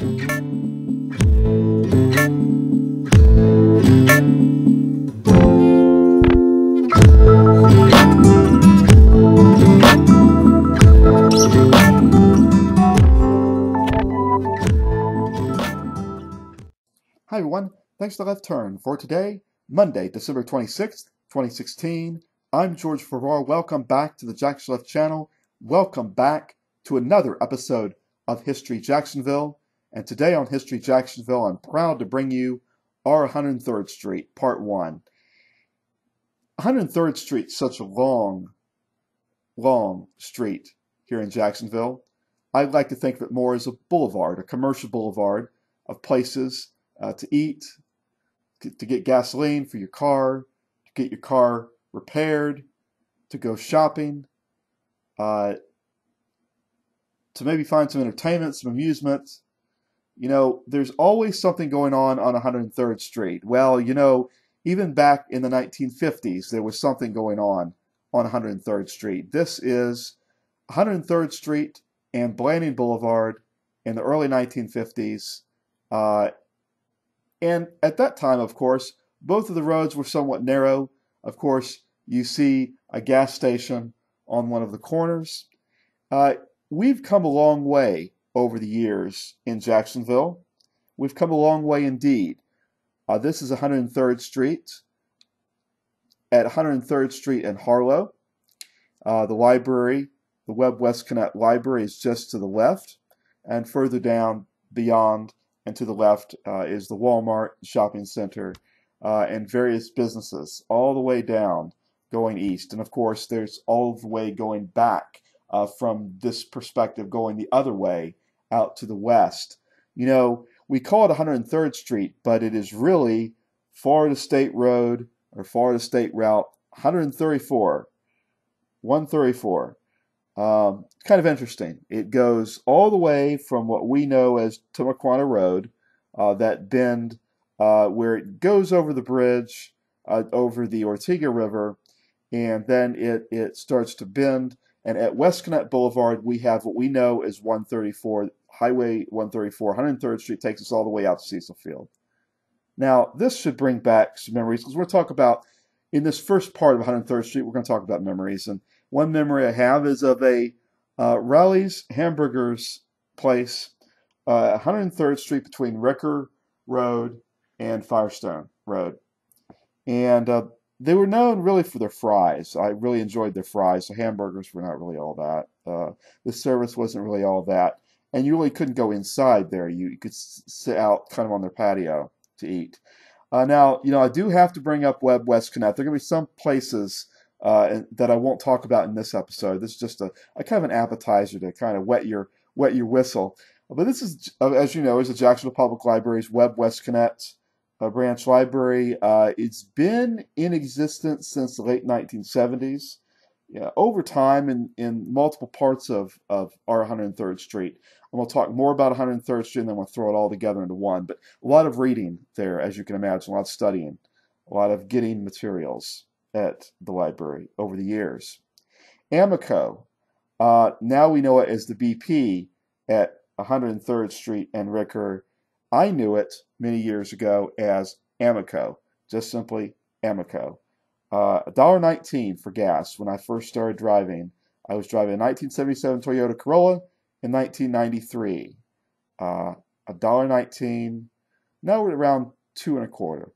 Hi everyone, thanks to Left Turn for today, Monday, December 26th, 2016. I'm George Farrar. Welcome back to the Jackson Left Channel. Welcome back to another episode of History Jacksonville. And today on History Jacksonville, I'm proud to bring you our 103rd Street, Part 1. 103rd Street is such a long street here in Jacksonville. I'd like to think of it more as a boulevard, a commercial boulevard of places to eat, to get gasoline for your car, to get your car repaired, to go shopping, to maybe find some entertainment, some amusement. You know, there's always something going on 103rd Street. Well, you know, even back in the 1950s, there was something going on 103rd Street. This is 103rd Street and Blanding Boulevard in the early 1950s. And at that time, of course, both of the roads were somewhat narrow. Of course, you see a gas station on one of the corners. We've come a long way over the years in Jacksonville. We've come a long way indeed. This is 103rd Street. At 103rd Street in Harlow, the library, the Webb Wesconnett Library, is just to the left, and further down beyond and to the left is the Walmart shopping center, and various businesses all the way down going east. And of course, there's all the way going back from this perspective, going the other way out to the west. You know, we call it 103rd Street, but it is really Florida State Road or Florida State Route 134. It's kind of interesting. It goes all the way from what we know as Timaquana Road, that bend where it goes over the bridge, over the Ortega River, and then it starts to bend. And at Wesconnett Boulevard, we have what we know as 134, Highway 134. 103rd Street takes us all the way out to Cecil Field. Now, this should bring back some memories, because we're going to talk about, in this first part of 103rd Street, we're going to talk about memories. And one memory I have is of a Rally's Hamburgers place, 103rd Street between Ricker Road and Firestone Road. And they were known really for their fries. I really enjoyed their fries. The hamburgers were not really all that. The service wasn't really all that. And you really couldn't go inside there. You could sit out kind of on their patio to eat. Now, you know, I do have to bring up Webb Wesconnett. There are going to be some places that I won't talk about in this episode. This is just a kind of an appetizer to kind of wet your whistle. But this is, as you know, is the Jacksonville Public Library's Webb Wesconnett branch library. It's been in existence since the late 1970s. Yeah, over time, in multiple parts of our 103rd Street. I'm going to talk more about 103rd Street, and then we'll throw it all together into one. But a lot of reading there, as you can imagine, a lot of studying, a lot of getting materials at the library over the years. Amoco, now we know it as the BP at 103rd Street and Ricker. I knew it many years ago as Amoco, just simply Amoco. $1.19 for gas when I first started driving. I was driving a 1977 Toyota Corolla in 1993. $1.19, now we're around 2 1/4.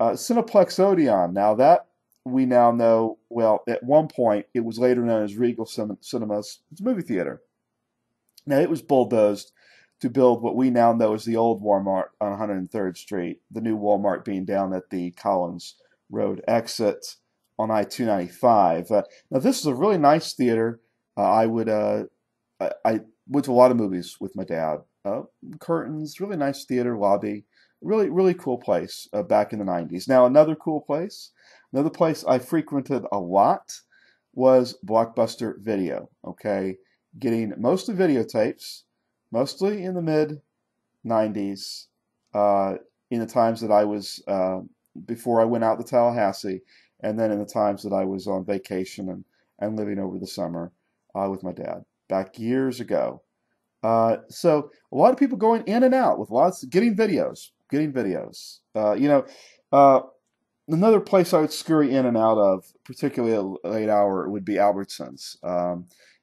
Cineplex Odeon, now that we now know, well, at one point, it was later known as Regal Cin Cinemas. It's a movie theater. Now, it was bulldozed to build what we now know as the old Walmart on 103rd Street, the new Walmart being down at the Collins Road exit on I-295. Now, this is a really nice theater. I went to a lot of movies with my dad. Curtains, really nice theater lobby. Really, really cool place back in the 90s. Now, another cool place, another place I frequented a lot was Blockbuster Video, okay? Getting mostly videotapes, mostly in the mid-90s, in the times that I was, before I went out to Tallahassee, and then in the times that I was on vacation and living over the summer with my dad back years ago. So a lot of people going in and out with lots, getting videos. Another place I would scurry in and out of, particularly at a late hour, would be Albertsons.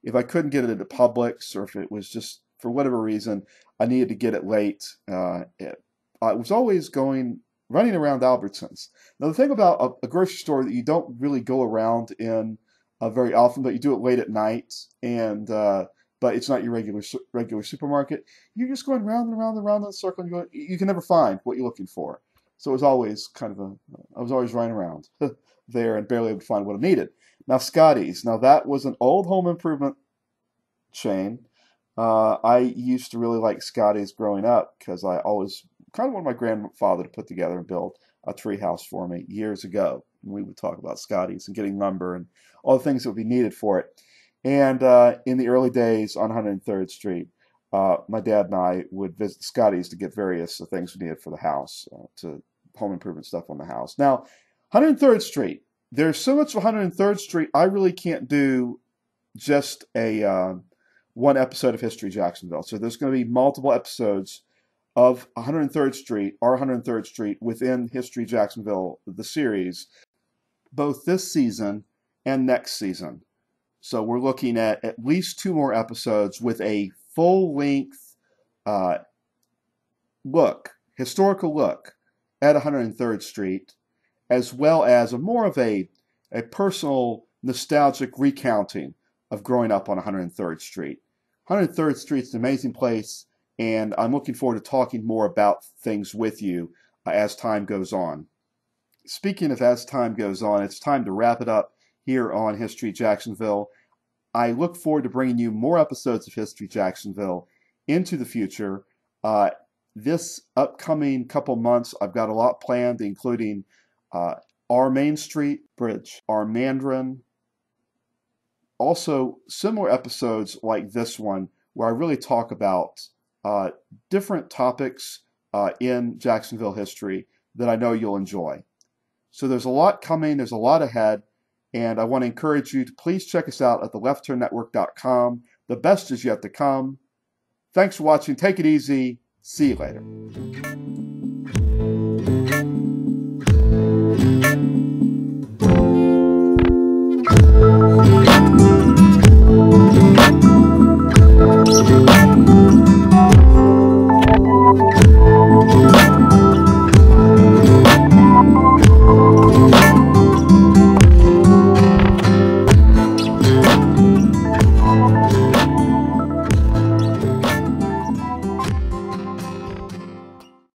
If I couldn't get it at Publix, or if it was just for whatever reason I needed to get it late, I was always running around Albertsons. Now the thing about a grocery store that you don't really go around in very often, but you do it late at night, and but it's not your regular supermarket. You're just going round and round and round in a circle, and you can never find what you're looking for. So it was always I was always running around there and barely able to find what I needed. Now Scotty's. Now that was an old home improvement chain. I used to really like Scotty's growing up because I always kind of wanted my grandfather to put together and build a tree house for me years ago. We would talk about Scotty's and getting lumber and all the things that would be needed for it. And in the early days on 103rd Street, my dad and I would visit Scotty's to get various things we needed for the house, to home improvement stuff on the house. Now, 103rd Street, there's so much of 103rd Street, I really can't do just a one episode of History Jacksonville. So there's going to be multiple episodes of 103rd Street or 103rd Street within History Jacksonville, the series, both this season and next season. So we're looking at least two more episodes with a full-length historical look at 103rd Street, as well as a more of a personal, nostalgic recounting of growing up on 103rd Street. 103rd Street's an amazing place, and I'm looking forward to talking more about things with you as time goes on. Speaking of as time goes on, it's time to wrap it up here on History Jacksonville. I look forward to bringing you more episodes of History Jacksonville into the future. This upcoming couple months, I've got a lot planned, including our Main Street Bridge, our Mandarin. Also, similar episodes like this one, where I really talk about different topics in Jacksonville history that I know you'll enjoy. So there's a lot coming, there's a lot ahead, and I want to encourage you to please check us out at theleftturnnetwork.com. The best is yet to come. Thanks for watching. Take it easy. See you later.